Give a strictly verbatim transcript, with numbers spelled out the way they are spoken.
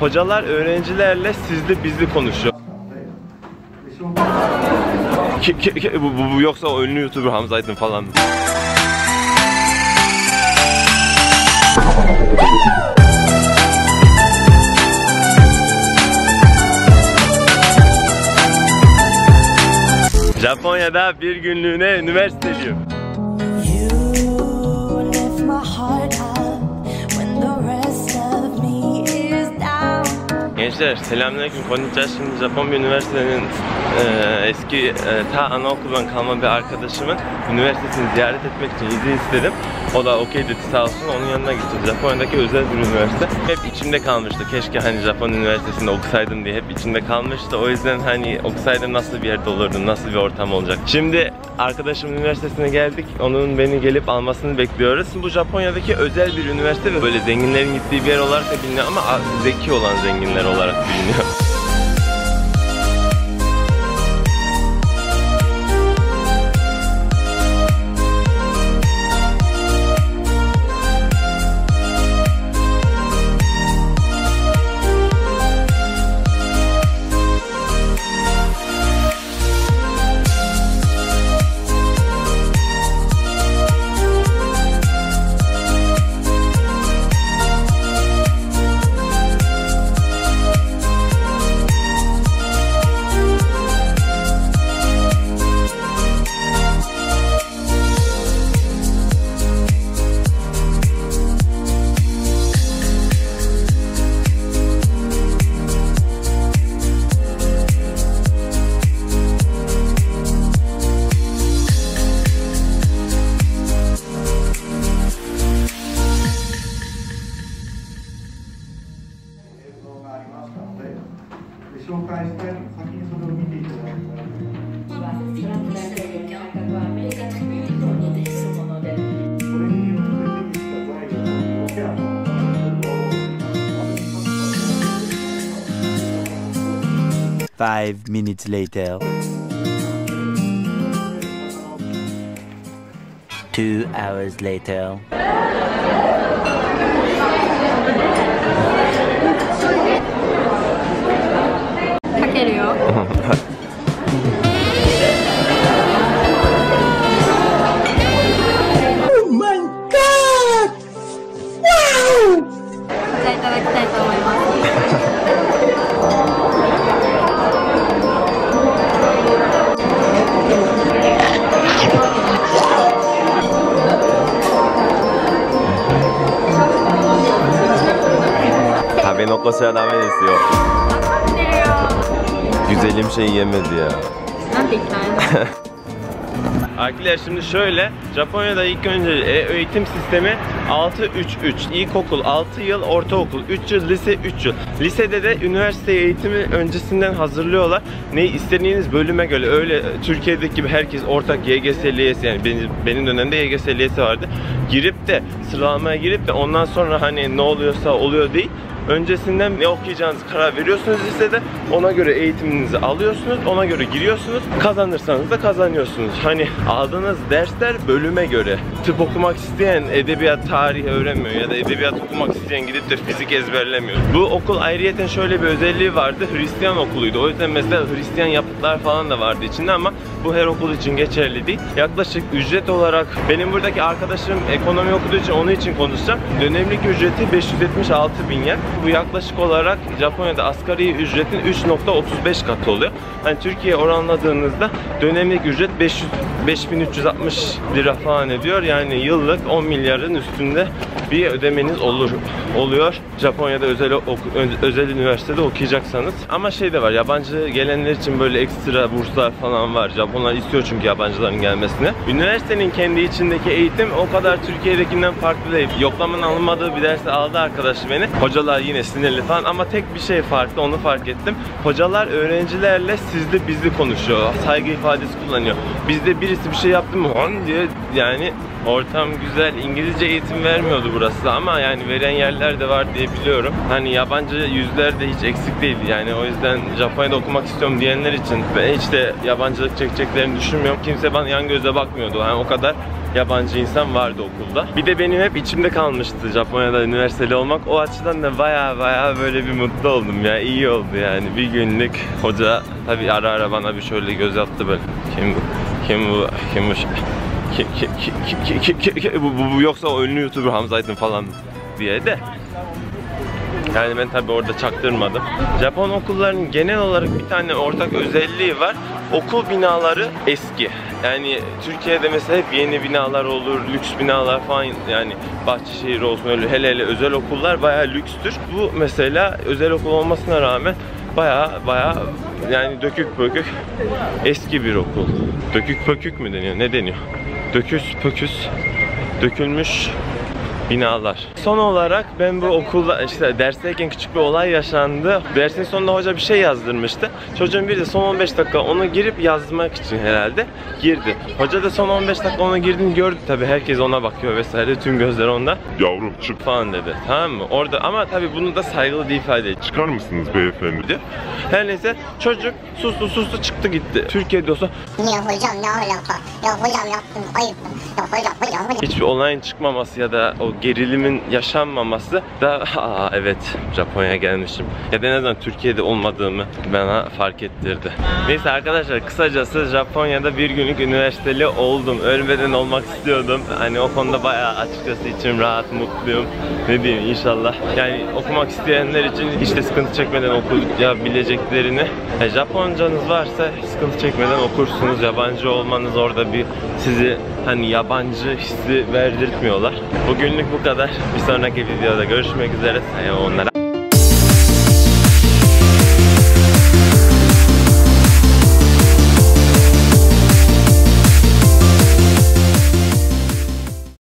Hocalar öğrencilerle sizli bizli konuşuyor. Ki, ki, ki, bu, bu, bu yoksa o ünlü YouTuber Hamza Aydın falan. Japonya'da bir günlüğüne üniversitedeyim. Gençler selamünaleyküm. Konnichiwa. Şimdi Japon bir üniversitenin e, eski e, ta anaokuldan kalma bir arkadaşımın üniversitesini ziyaret etmek için izin istedim. O da okey dedi sağ olsun, onun yanına gittim. Japonya'daki özel bir üniversite. Hep içimde kalmıştı. Keşke hani Japon üniversitesinde okusaydım diye hep içimde kalmıştı. O yüzden hani okusaydım nasıl bir yerde olurdum, nasıl bir ortam olacak. Şimdi arkadaşımın üniversitesine geldik. Onun beni gelip almasını bekliyoruz. Bu Japonya'daki özel bir üniversite ve böyle zenginlerin gittiği bir yer olarak da biliniyor ama zeki olan zenginler olarak biliniyor. Five minutes later. Two hours later. Oh my god! Wow! Tabii noktası adam istiyor. Güzelim şey yemedi ya. Arkadaşlar şimdi şöyle, Japonya'da ilk önce eğitim sistemi altı üç üç. İlkokul altı yıl, ortaokul üç yıl, lise üç yıl. Lisede de üniversite eğitimi öncesinden hazırlıyorlar. Ne istediğiniz bölüme göre. Öyle Türkiye'deki gibi herkes ortak Y G S, L Y S, yani benim, benim dönemde Y G S, L Y S vardı. Girip de sıralamaya girip de ondan sonra hani ne oluyorsa oluyor değil. Öncesinden ne okuyacağınızı karar veriyorsunuz lisede. Ona göre eğitiminizi alıyorsunuz. Ona göre giriyorsunuz. Kazanırsanız da kazanıyorsunuz. Hani aldığınız dersler bölüme göre. Tıp okumak isteyen edebiyat, tarih öğrenmiyor ya da edebiyat okumak isteyen gidip de fizik ezberlemiyor. Bu okul ayrıyeten şöyle bir özelliği vardı. Hristiyan okuluydu. O yüzden mesela Hristiyan yapıtlar falan da vardı içinde ama bu her okul için geçerli değil. Yaklaşık ücret olarak benim buradaki arkadaşım ekonomi okuduğu için onun için konuşacağım. Dönemlik ücreti beş yüz yetmiş altı bin yen. Bu yaklaşık olarak Japonya'da asgari ücretin üç nokta otuz beş katı oluyor. Hani Türkiye'ye oranladığınızda dönemlik ücret beş bin üç yüz altmış lira falan ediyor. Yani yıllık on milyarın üstünde bir ödemeniz olur oluyor. Japonya'da özel özel üniversitede okuyacaksanız. Ama şey de var, yabancı gelenler için böyle ekstra burslar falan var. Japonlar istiyor çünkü yabancıların gelmesini. Üniversitenin kendi içindeki eğitim o kadar Türkiye'dekinden farklı değil. Yoklamanın alınmadığı bir dersi aldı arkadaşım beni. Hocalar yine sinirli falan ama tek bir şey farklı, onu fark ettim. Hocalar öğrencilerle sizli bizli konuşuyor. Saygı ifadesi kullanıyor. Bizde birisi bir şey yaptı mı on diye, yani ortam güzel. İngilizce eğitim vermiyordu burası ama yani veren yerler de var diye biliyorum. Hani yabancı yüzler de hiç eksik değildi yani. O yüzden Japonya'da okumak istiyorum diyenler için ben hiç de yabancılık çekeceklerini düşünmüyorum. Kimse bana yan gözle bakmıyordu. Yani o kadar yabancı insan vardı okulda. Bir de benim hep içimde kalmıştı Japonya'da üniversiteli olmak. O açıdan da baya baya böyle bir mutlu oldum ya. İyi oldu yani. Bir günlük hoca tabii ara ara bana bir şöyle göz attı böyle. Kim bu? Kim bu? Kim bu? Kim, kim, kim, kim, kim, kim, kim, bu, bu, bu yoksa o ünlü YouTuber Hamza Aydın falan diye de. Yani ben tabii orada çaktırmadım. Japon okullarının genel olarak bir tane ortak özelliği var. Okul binaları eski. Yani Türkiye'de mesela hep yeni binalar olur, lüks binalar falan, yani Bahçeşehir olsun öyle, hele hele özel okullar bayağı lükstür. Bu mesela özel okul olmasına rağmen bayağı bayağı yani dökük pökük eski bir okul. Dökük pökük mü deniyor? Ne deniyor? Döküs pöküs, dökülmüş binalar. Son olarak ben bu okulda işte dersteyken küçük bir olay yaşandı. Dersin sonunda hoca bir şey yazdırmıştı. Çocuğun biri de son on beş dakika onu girip yazmak için herhalde girdi. Hoca da son on beş dakika ona girdiğini gördü. Tabii herkes ona bakıyor vesaire. Tüm gözler onda. Yavrum çık falan dedi. Tamam mı? Orada ama tabii bunu da saygılı bir ifade. Çıkar mısınız beyefendi? Her neyse çocuk sustu sustu çıktı gitti. Türkiye'de olsa ya hocam ne alaka? Ya hocam yaptım ayıp. Ya hocam hocam hocam. Hiçbir online çıkmaması ya da o gerilimin yaşanmaması da aa evet Japonya'ya gelmişim ya da en azından Türkiye'de olmadığımı bana fark ettirdi. Neyse arkadaşlar, kısacası Japonya'da bir günlük üniversiteli oldum. Ölmeden olmak istiyordum. Hani o konuda bayağı açıkçası içim rahat, mutluyum. Ne diyeyim, inşallah. Yani okumak isteyenler için hiç de sıkıntı çekmeden okuyabileceklerini, yani Japoncanız varsa sıkıntı çekmeden okursunuz. Yabancı olmanız orada bir sizi hani yabancı hissi verdirtmiyorlar. Bugün Günlük bu kadar. Bir sonraki videoda görüşmek üzere. Sayonara.